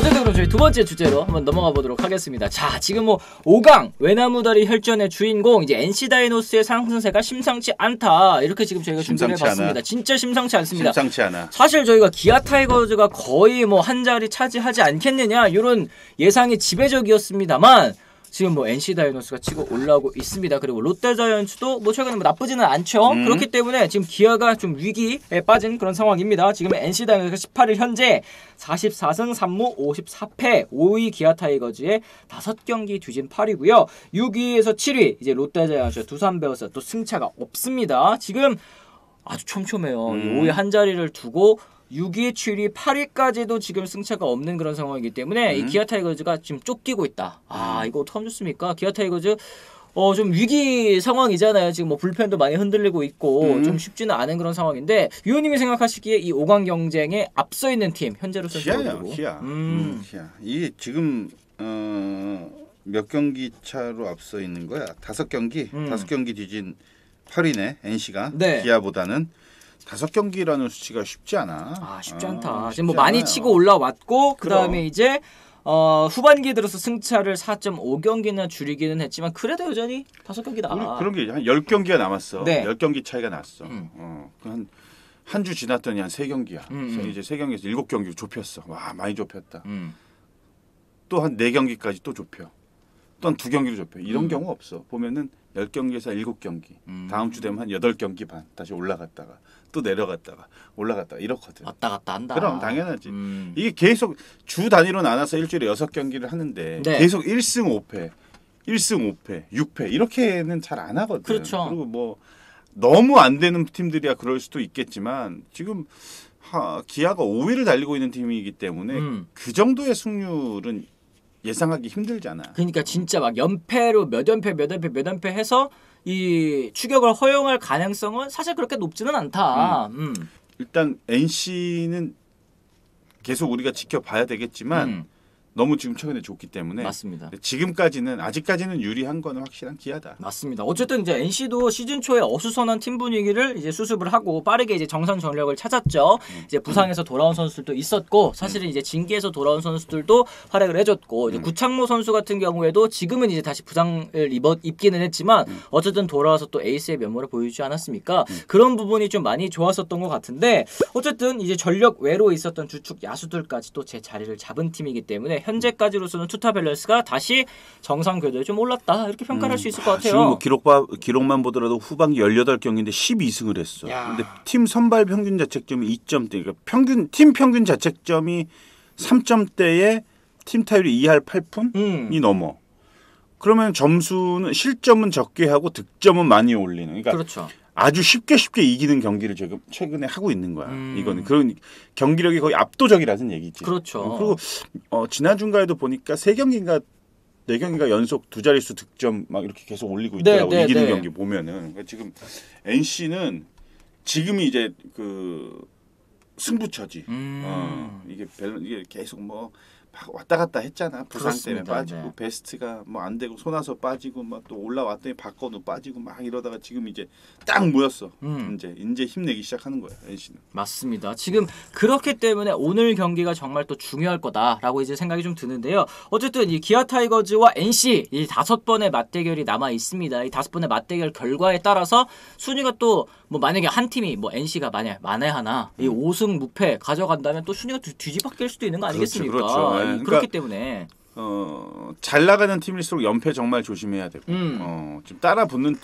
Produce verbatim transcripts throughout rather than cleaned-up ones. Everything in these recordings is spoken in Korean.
어쨌든 그럼 저희 두 번째 주제로 한번 넘어가 보도록 하겠습니다. 자, 지금 뭐 오 강 외나무다리 혈전의 주인공 이제 엔씨 다이노스의 상승세가 심상치 않다. 이렇게 지금 저희가 준비를 해봤습니다. 않아. 진짜 심상치 않습니다. 심상치 않아. 사실 저희가 기아 타이거즈가 거의 뭐 한 자리 차지하지 않겠느냐 이런 예상이 지배적이었습니다만. 지금 뭐 엔씨 다이노스가 치고 올라오고 있습니다. 그리고 롯데자이언츠도 뭐 최근에 뭐 나쁘지는 않죠. 음. 그렇기 때문에 지금 기아가 좀 위기에 빠진 그런 상황입니다. 지금 엔씨 다이노스가 십팔 일 현재 사십사 승 삼 무 오십사 패 오 위 기아 타이거즈의 다섯 경기 뒤진 팔 위고요. 육 위에서 칠 위 이제 롯데자이언츠 두산베어스 또 승차가 없습니다. 지금 아주 촘촘해요. 음. 오 위 한 자리를 두고 육 위, 칠 위, 팔 위까지도 지금 승차가 없는 그런 상황이기 때문에 음. 이 기아 타이거즈가 지금 쫓기고 있다. 아, 이거 어떻게 하면 좋습니까? 기아 타이거즈 어, 좀 위기 상황이잖아요. 지금 뭐 불펜도 많이 흔들리고 있고 음. 좀 쉽지는 않은 그런 상황인데 위원님이 생각하시기에 이 오 강 경쟁에 앞서 있는 팀 현재로서는 기아예요. 기아. 음. 음, 기아. 이게 지금 어, 몇 경기 차로 앞서 있는 거야? 다섯 경기, 음. 다섯 경기 뒤진 팔 위네 엔씨가 네. 기아보다는. 다섯 경기라는 수치가 쉽지 않아. 아 쉽지 않다. 아, 지금 뭐 많이 않아요. 치고 올라왔고 그 다음에 이제 어, 후반기에 들어서 승차를 사 점 오 경기나 줄이기는 했지만 그래도 여전히 다섯 경기다. 우리 그런 게 한 열 경기가 남았어. 네. 열 경기 차이가 났어. 음. 어, 한 한 주 지났더니 한 세 경기야. 음, 그래서 음. 이제 세 경기에서 일곱 경기로 좁혔어. 와 많이 좁혔다. 음. 또 한 네 경기까지 또 좁혀. 또 한 두 경기로 좁혀. 이런 음. 경우 없어. 보면은 열 경기에서 일곱 경기. 음. 다음 주 되면 한 여덟 경기 반 다시 올라갔다가. 또 내려갔다가 올라갔다가 이렇거든. 왔다 갔다 한다. 그럼 당연하지. 음. 이게 계속 주 단위로 나눠서 일주일에 여섯 경기를 하는데 네. 계속 일 승 오 패, 일 승 오 패, 육 패 이렇게는 잘 안 하거든. 그렇죠. 그리고 뭐 너무 안 되는 팀들이야 그럴 수도 있겠지만 지금 하, 기아가 오 위를 달리고 있는 팀이기 때문에 음. 그 정도의 승률은 예상하기 힘들잖아. 그러니까 진짜 막 연패로 몇 연패 몇 연패 몇 연패 해서 이 추격을 허용할 가능성은 사실 그렇게 높지는 않다. 음. 음. 일단 엔씨는 계속 우리가 지켜봐야 되겠지만 음. 너무 지금 최근에 좋기 때문에 맞습니다. 지금까지는 아직까지는 유리한 건 확실한 기아다. 맞습니다. 어쨌든 이제 엔씨도 시즌 초에 어수선한 팀 분위기를 이제 수습을 하고 빠르게 이제 정상 전력을 찾았죠. 음. 이제 부상에서 돌아온 선수들도 있었고 사실은 음. 이제 징계에서 돌아온 선수들도 활약을 해줬고 음. 이제 구창모 선수 같은 경우에도 지금은 이제 다시 부상을 입어 입기는 했지만 음. 어쨌든 돌아와서 또 에이스의 면모를 보여주지 않았습니까? 음. 그런 부분이 좀 많이 좋았었던 것 같은데 어쨌든 이제 전력 외로 있었던 주축 야수들까지 또 제 자리를 잡은 팀이기 때문에. 현재까지로서는 투타 밸런스가 다시 정상 궤도에 좀 올랐다 이렇게 평가할 음. 수 있을 것 같아요. 지금 뭐 기록바, 기록만 보더라도 후반기 열여덟 경기인데 십이 승을 했어. 야. 근데 팀 선발 평균 자책점이 이 점대. 그러니까 평균 팀 평균 자책점이 삼 점대에 팀 타율이 이 할 팔 푼이 음. 넘어. 그러면 점수는 실점은 적게 하고 득점은 많이 올리는. 그러니까 그렇죠. 아주 쉽게 쉽게 이기는 경기를 지금 최근에 하고 있는 거야. 음. 이거는 그런 경기력이 거의 압도적이라는 얘기지. 그렇죠. 그리고 어, 지난 중간에도 보니까 세 경기인가 네 경기가 연속 두 자릿수 득점 막 이렇게 계속 올리고 있더라고. 네, 네, 이기는 네. 경기 보면은 그러니까 지금 엔씨는 지금이 이제 그 승부처지. 음. 어, 이게 밸런 이게 계속 뭐. 막 왔다 갔다 했잖아. 부상 때문에 빠지고 네. 베스트가 뭐 안 되고 손아섭 빠지고 막 또 올라왔더니 박건우 빠지고 막 이러다가 지금 이제 딱 모였어. 음. 이제 이제 힘내기 시작하는 거야 엔씨는. 맞습니다. 지금 그렇기 때문에 오늘 경기가 정말 또 중요할 거다라고 이제 생각이 좀 드는데요. 어쨌든 이 기아 타이거즈와 엔씨 이 다섯 번의 맞대결이 남아 있습니다. 이 다섯 번의 맞대결 결과에 따라서 순위가 또 뭐 만약에 한 팀이 뭐 엔씨가 만약 만에 하나 음. 이 오 승 무패 가져간다면 또 순위가 뒤, 뒤집어질 수도 있는 거 아니겠습니까? 그렇죠. 그렇죠. 네, 그러니까, 그렇기 때문에 어, 잘 나가는 팀일수록 연패 정말 조심해야 되고 음. 어, 좀 따라 붙는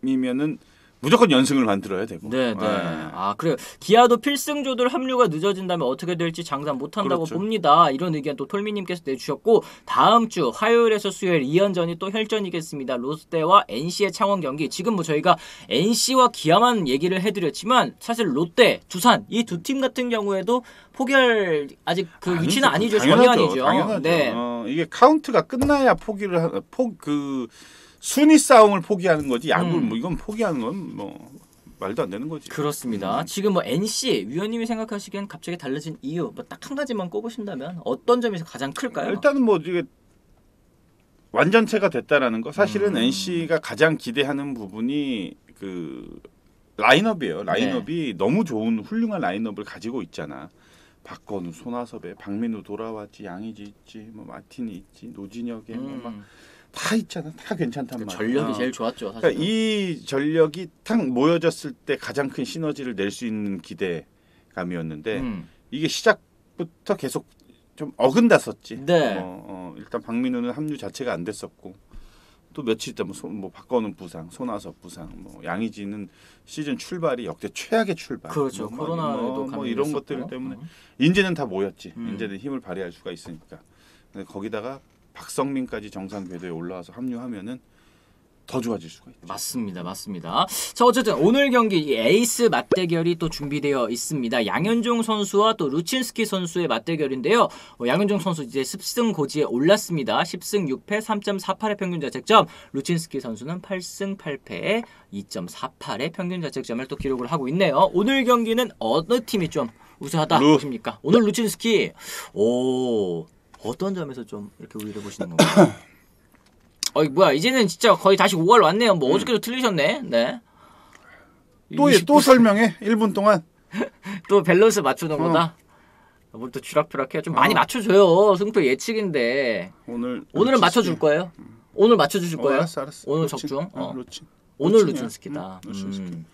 팀이면은 무조건 연승을 만들어야 되고. 네네. 네. 아 그래요. 기아도 필승 조들 합류가 늦어진다면 어떻게 될지 장담 못한다고 그렇죠. 봅니다. 이런 의견 또 톨미님께서 내주셨고 다음 주 화요일에서 수요일 이 연전이 또 혈전이겠습니다. 롯데와 엔씨의 창원 경기. 지금 뭐 저희가 엔씨와 기아만 얘기를 해드렸지만 사실 롯데, 두산 이 두 팀 같은 경우에도 포기할 아직 그 아니죠. 위치는 아니죠. 당연하죠. 전혀 아니죠. 당연하죠. 네. 어, 이게 카운트가 끝나야 포기를 하, 포 그. 순위 싸움을 포기하는 거지 야구 음. 뭐 이건 포기하는 건 뭐 말도 안 되는 거지. 그렇습니다. 음. 지금 뭐 엔씨 위원님이 생각하시기엔 갑자기 달라진 이유 뭐 딱 한 가지만 꼽으신다면 어떤 점이 가장 클까요? 일단은 뭐 이게 완전체가 됐다라는 거. 사실은 음. 엔씨가 가장 기대하는 부분이 그 라인업이에요. 라인업이 네. 너무 좋은 훌륭한 라인업을 가지고 있잖아. 박건우, 손아섭에 박민우 돌아왔지, 양의지 있지, 뭐 마틴이 있지, 노진혁에 음. 뭐 막 다 있잖아. 다 괜찮단 그러니까 말이야. 전력이 제일 좋았죠. 사실은. 그러니까 이 전력이 탁 모여졌을 때 가장 큰 시너지를 낼 수 있는 기대감이었는데 음. 이게 시작부터 계속 좀 어긋났었지. 네. 어, 어, 일단 박민우는 합류 자체가 안 됐었고 또 며칠 있다 뭐, 뭐 박건우 부상, 손아섭 부상, 뭐 양의지는 시즌 출발이 역대 최악의 출발. 그렇죠. 뭐, 코로나에도 뭐 이런 것들 때문에 어. 이제는 다 모였지. 음. 이제는 힘을 발휘할 수가 있으니까. 근데 거기다가 박성민까지 정상 궤도에 올라와서 합류하면은 더 좋아질 수가 있죠. 맞습니다, 맞습니다. 자, 어쨌든 오늘 경기 이 에이스 맞대결이 또 준비되어 있습니다. 양현종 선수와 또 루친스키 선수의 맞대결인데요. 어, 양현종 선수 이제 십 승 고지에 올랐습니다. 십 승 육 패 삼 점 사팔의 평균 자책점. 루친스키 선수는 팔 승 팔 패에 이 점 사팔의 평균 자책점을 또 기록을 하고 있네요. 오늘 경기는 어느 팀이 좀 우세하다 보십니까? 오늘 루친스키 오. 어떤 점에서 좀 이렇게 우위를 보시는 건가요? 어이 뭐야 이제는 진짜 거의 다시 오월 왔네요. 뭐 음. 어저께도 틀리셨네. 네. 또 또 설명해. 일 분 동안. 또 밸런스 맞추는 어. 거다. 뭘 또 쥐락펴락해. 좀 어. 많이 맞춰줘요. 승표 예측인데. 오늘 오늘은 루친스키. 맞춰줄 거예요. 음. 오늘 맞춰주실 거예요. 어, 알았어, 알았어. 오늘 루친. 적중. 어. 루친. 오늘 루친스키다. 음. 루친스키. 음.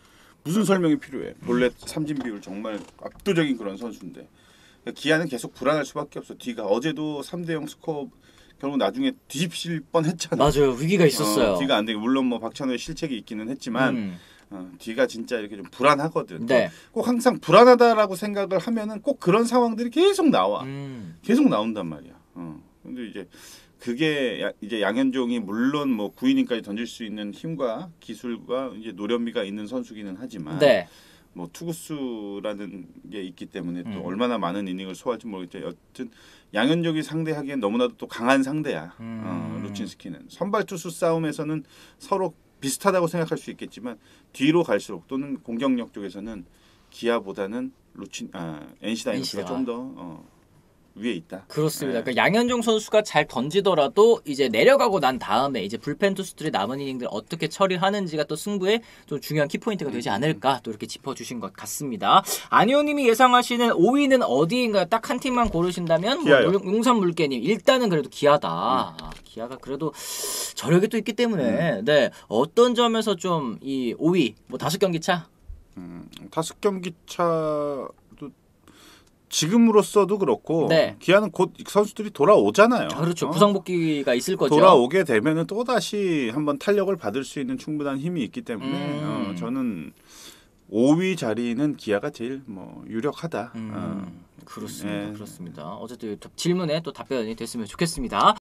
무슨 설명이 필요해. 본래 삼진 비율 정말 압도적인 그런 선수인데. 기아는 계속 불안할 수밖에 없어. 뒤가 어제도 삼 대 영 스코어 결국 나중에 뒤집힐 뻔했잖아. 맞아요. 위기가 있었어요. 어, 뒤가 안 되게 물론 뭐 박찬호의 실책이 있기는 했지만 음. 어, 뒤가 진짜 이렇게 좀 불안하거든. 네. 꼭 항상 불안하다라고 생각을 하면은 꼭 그런 상황들이 계속 나와. 음. 계속 나온단 말이야. 어. 근데 이제 그게 야, 이제 양현종이 물론 뭐 구이닝까지 던질 수 있는 힘과 기술과 이제 노련미가 있는 선수기는 하지만. 네. 뭐 투구수라는 게 있기 때문에 또 음. 얼마나 많은 이닝을 소화할지 모르겠지만 여튼 양현종이 상대하기엔 너무나도 또 강한 상대야. 음. 어, 루친스키는 선발 투수 싸움에서는 서로 비슷하다고 생각할 수 있겠지만 뒤로 갈수록 또는 공격력 쪽에서는 기아보다는 루친 아 엔씨 다이노스가 좀 더 어, 위에 있다. 그렇습니다. 네. 그러니까 양현종 선수가 잘 던지더라도 이제 내려가고 난 다음에 이제 불펜 투수들이 남은 이닝들 어떻게 처리하는지가 또 승부에 좀 중요한 키포인트가 되지 않을까 또 이렇게 짚어주신 것 같습니다. 안효님이 예상하시는 오 위는 어디인가요? 딱 한 팀만 고르신다면 뭐 용산물개님 일단은 그래도 기아다. 음. 기아가 그래도 저력이 또 있기 때문에 음. 네 어떤 점에서 좀 이 오 위 뭐 다섯 경기 차? 음 다섯 경기 차. 지금으로서도 그렇고 네. 기아는 곧 선수들이 돌아오잖아요. 아, 그렇죠. 부상복귀가 어? 있을 거죠. 돌아오게 되면은 또 다시 한번 탄력을 받을 수 있는 충분한 힘이 있기 때문에 음. 어, 저는 오 위 자리는 기아가 제일 뭐 유력하다. 음. 어. 그렇습니다. 네. 그렇습니다. 어쨌든 질문에 또 답변이 됐으면 좋겠습니다.